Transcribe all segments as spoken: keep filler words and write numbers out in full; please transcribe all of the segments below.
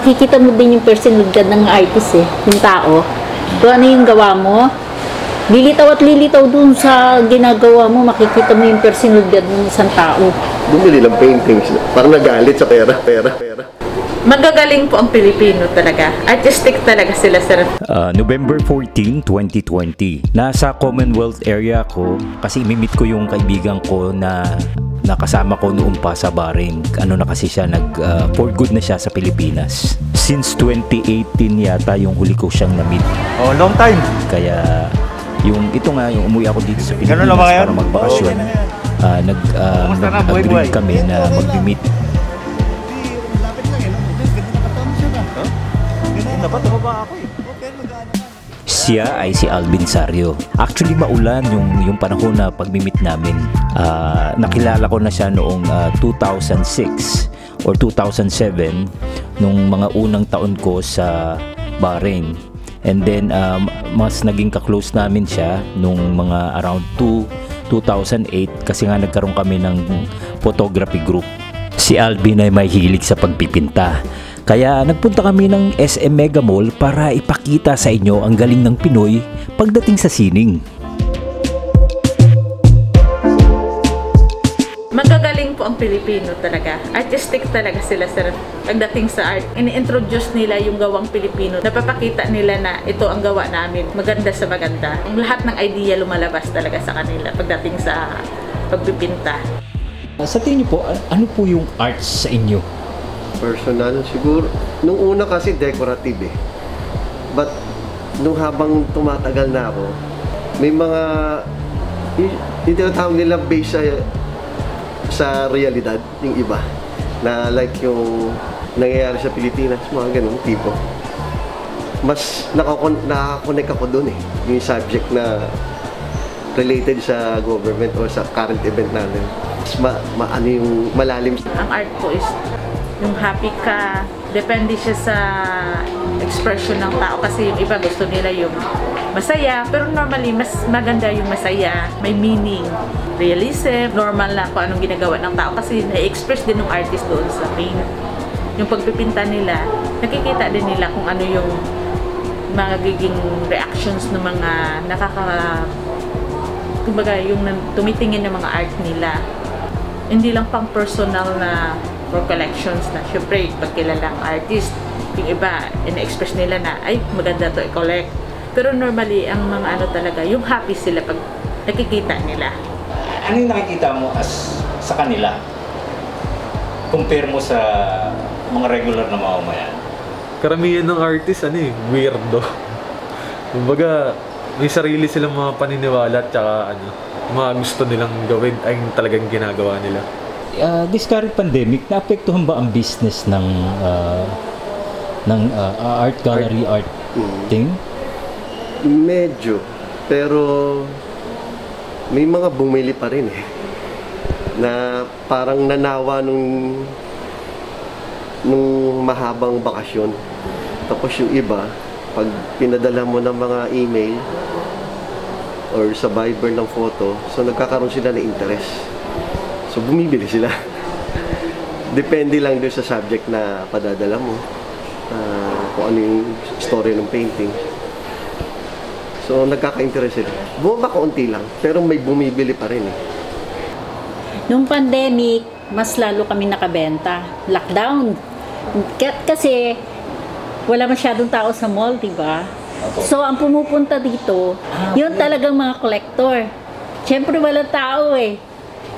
makikita mo din yung personalidad ng artist eh, yung tao. Kung ano yung gawa mo, lilitaw at lilitaw dun sa ginagawa mo, makikita mo yung personalidad ng isang tao. Bumili lang paintings, parang nagalit sa pera, pera, pera. Magagaling po ang Pilipino talaga. Artistic talaga sila, sir. Uh, November fourteen, twenty twenty. Nasa Commonwealth area ko kasi imimit ko yung kaibigan ko na nakasama ko noon pa sa baring. Ano na kasi siya, nag uh, for good na siya sa Pilipinas. Since twenty eighteen yata yung huli ko siyang na-meet. Oh, long time. Kaya yung ito nga, yung umuwi ako dito sa Pilipinas para magbakasyon. Oh. Uh, nag uh, nag-agree kami na mag-meet. Dapat ako ba ako eh? Siya ay si Alvin Sario. Actually maulan yung yung panahon na pagmi-meet namin. Uh, nakilala ko na siya noong uh, two thousand six or two thousand seven, nung mga unang taon ko sa Bahrain. And then um, mas naging ka-close namin siya nung mga around two thousand eight kasi nga nagkaroon kami ng photography group. Si Alvin ay may hilig sa pagpipinta. Kaya nagpunta kami ng S M Mega Mall para ipakita sa inyo ang galing ng Pinoy pagdating sa sining. Magagaling po ang Pilipino talaga. Artistic talaga sila, sir. Pagdating sa art, ini-introduce nila yung gawang Pilipino. Napapakita nila na ito ang gawa namin. Maganda sa maganda. Ang lahat ng idea lumalabas talaga sa kanila pagdating sa pagpipinta. Sa tingin niyo po, ano po yung arts sa inyo? Personal siguro. Nung una kasi decorative eh. But nung habang tumatagal na ako, may mga yung tinatawag nila based sa, sa realidad yung iba. Na like yung nangyayari sa Pilipinas, mga ganun tipo. Mas nakakonect ako dun eh. Yung subject na related sa government o sa current event natin. Mas ma, ma, ano yung malalim. Ang art po is yung happy ka, depende siya sa expression ng tao kasi yung iba gusto nila yung masaya, pero normally mas maganda yung masaya, may meaning, realism, normal na kung anong ginagawa ng tao kasi na-express din ng artist doon sa pain. Yung pagpipinta nila, nakikita din nila kung ano yung magiging reactions ng mga nakaka, kumbaga yung tumitingin ng mga art nila. Hindi lang pang personal na for collections na syempre pagkilalang artist, yung iba in-express nila na ay maganda to i-collect, pero normally ang mga ano talaga yung happy sila pag nakikita nila. Ano yung nakikita mo as sa kanila? Compare mo sa mga regular na mamamayan? Karamihan ng artist ano eh, weirdo. Kumbaga may sarili silang mga paniniwala at saka ano, mga gusto nilang gawin ay talagang ginagawa nila. Uh, this current pandemic, naapektuhan ba ang business ng uh, ng uh, art gallery, art, art thing? Medyo, pero may mga bumili pa rin eh. Na parang nanawa nung nung mahabang bakasyon. Tapos yung iba, pag pinadala mo ng mga email or sa Viber ng photo, so nagkakaroon sila ng interest. So, bumibili sila. Depende lang doon sa subject na padadala mo. Uh, kung ano yung story ng painting. So, nagkaka-interest sila. Bumaba kaunti lang, pero may bumibili pa rin eh. Nung pandemic, mas lalo kami nakabenta. Lockdown. Kasi, wala masyadong tao sa mall, diba? So, ang pumupunta dito, yun talagang mga collector. Siyempre, wala tao eh.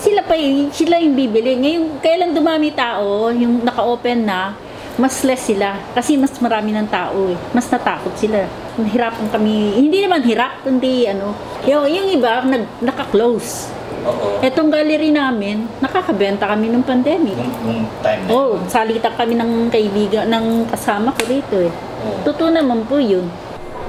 Sila pa yung, sila yung bibili. Ngayon, kailan dumami tao, yung naka-open na, mas less sila. Kasi mas marami ng tao eh. Mas natakot sila. Hirapan kami. Hindi naman hirap, kundi ano. Yung, yung iba, nag, naka-close. Oo. Etong gallery namin, nakakabenta kami ng pandemic. Nung time na. Oo, salita kami ng kaibigan, ng kasama ko rito eh. Oo. Totoo naman po yun.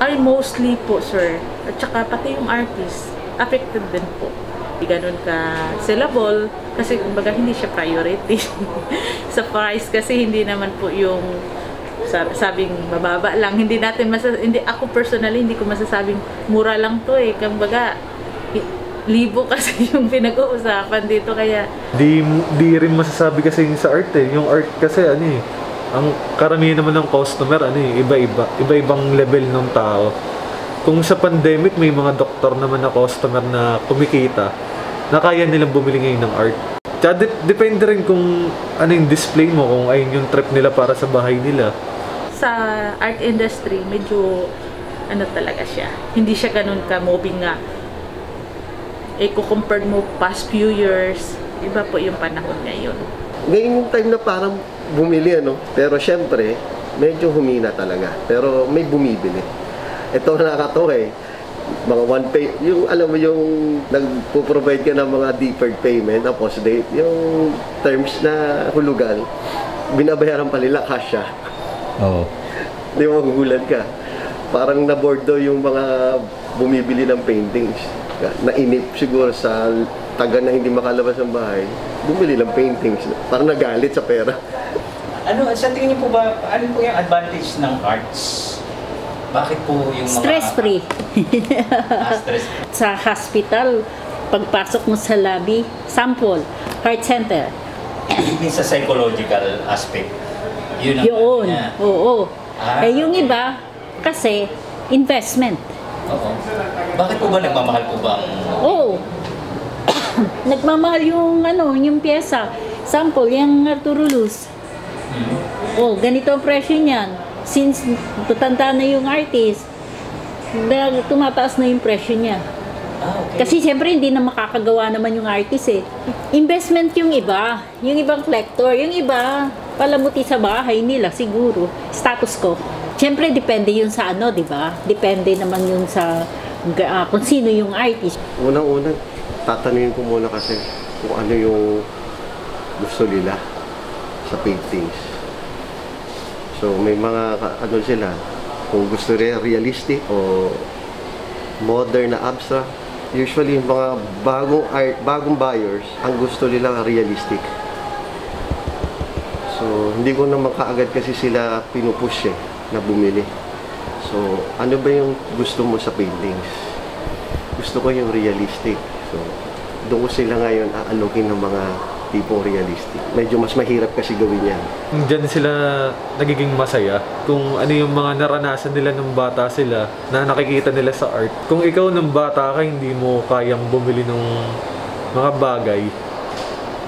Ay, mostly po, sir. At saka pati yung artist, affected din po. Ganun ka sellable kasi kumbaga hindi siya priority sa price kasi hindi naman po yung sabing mababa lang, hindi natin masas hindi ako personally hindi ko masasabing mura lang to eh, kumbaga libo kasi yung pinag-uusapan dito kaya di, di rin masasabi kasi sa art eh, yung art kasi ano eh ang karamihan naman ng customer, ano eh, iba-iba. Iba-ibang level ng tao. Kung sa pandemic, may mga doktor naman na customer na kumikita, na kaya nilang bumili ngayon ng art. Tsaka, de- depende rin kung ano yung display mo, kung ayun yung trip nila para sa bahay nila. Sa art industry, medyo ano talaga siya. Hindi siya ganun ka-moving nga. Eh, kukumpare mo past few years, iba po yung panahon ngayon. Ngayon yung time na parang bumili, ano? Pero syempre, medyo humina talaga. Pero may bumibili. Ito nakakatawa eh. Mga one pay, yung alam mo yung nagpo-provide ka ng mga deferred payment, tapos date, yung terms na hulugan, binabayaran pa nila cash siya. Oo. Oh. Di mo magugulat ka. Parang na-board daw yung mga bumibili ng paintings. Nainip siguro sa taga na hindi makalabas ng bahay, bumili lang paintings. Parang nagalit sa pera. Ano, sa tingin niyo po ba, ano po yung advantage ng arts? Bakit po yung mga... Stress-free. ah, stress free. Sa hospital, pagpasok mo sa lobby, sample, heart center. Even sa psychological aspect, yun ang... Yun, oo. Ah, eh, yung okay. Iba, kasi investment. Oo. Bakit po ba nagmamahal po ba? Oo. Nagmamahal yung ano, yung pyesa. Sample, yung Arturo Luz. Mm-hmm. Oh, ganito ang presyo niyan. Since tutanda na yung artist, tumataas na yung presyo niya. Ah, okay. Kasi siyempre hindi na makakagawa naman yung artist eh. Investment yung iba, yung ibang collector, yung iba palamuti sa bahay nila siguro. Status ko. Siyempre, depende yun sa ano, di ba? Depende naman yun sa uh, kung sino yung artist. Unang-una, tatanungin ko muna kasi kung ano yung gusto nila sa paintings. So, may mga, ano sila, kung gusto nila realistic o modern na abstract, usually yung mga bagong, art, bagong buyers, ang gusto nila realistic. So, hindi ko naman kaagad kasi sila pinupush eh. Na bumili. So, ano ba yung gusto mo sa paintings? Gusto ko yung realistic. So, doon sila ngayon aalokin ng mga tipong realistic. Medyo mas mahirap kasi gawin yan. Diyan sila nagiging masaya. Kung ano yung mga naranasan nila ng bata sila na nakikita nila sa art. Kung ikaw ng bata ka, hindi mo kayang bumili ng mga bagay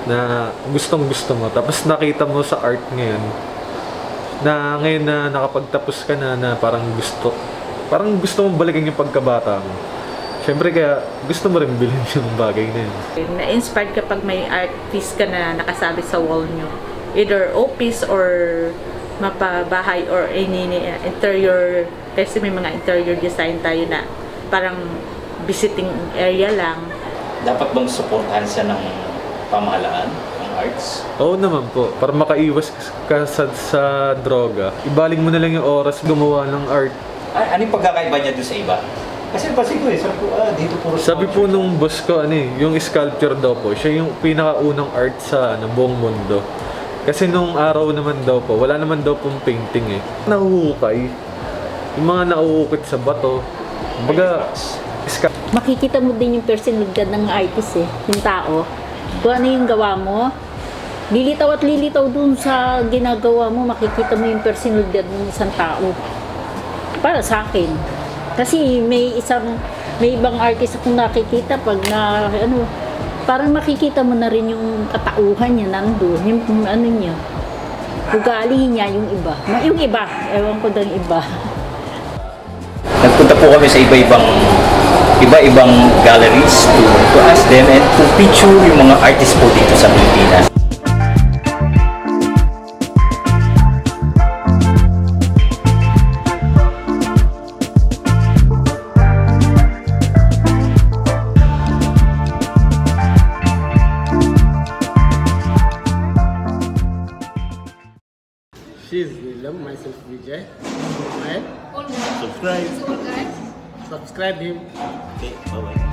na gustong-gusto mo. Tapos nakita mo sa art ngayon, na ngayon na nakapagtapos ka na, na parang gusto parang gusto mong balikan yung pagkabata mo. Siyempre kaya gusto mo rin bilhin yung bagay na yun. Na-inspired kapag may artist ka na nakasabi sa wall nyo. Either office or mapabahay or any interior, kasi may mga interior design tayo na parang visiting area lang. Dapat bang supportahan siya ng pamahalaan? Arts? Oo naman po. Para makaiwas ka sa, sa droga, ibaling mo na lang yung oras gumawa ng art. A anong pagkakaiba niya doon sa iba? Kasi pasin ko eh, sabi ko, ah, dito puro... Sabi po nung boss ko, ano eh, yung sculpture daw po, siya yung pinakaunang art sa ano, buong mundo. Kasi nung araw naman daw po, wala naman daw pong painting eh. Nahuhukay. Yung mga nauukit sa bato. Baga, makikita mo din yung personalidad ng artist eh, yung tao. Kung ano yung gawa mo, lilitaw at lilitaw dun sa ginagawa mo, makikita mo yung personalidad ng isang tao. Para sa akin. Kasi may isang, may ibang artist akong nakikita pag na, ano, parang makikita mo na rin yung katauhan niya nandun, yung ano niya, ugali niya yung iba. Yung iba, ewan ko dang iba. Nagpunta po kami sa iba-ibang iba-ibang galleries to, to ask them and to feature yung mga artists po dito sa Pilipinas. She's William, myself Vijay. Subscribe. Subscribe him. Okay, bye-bye.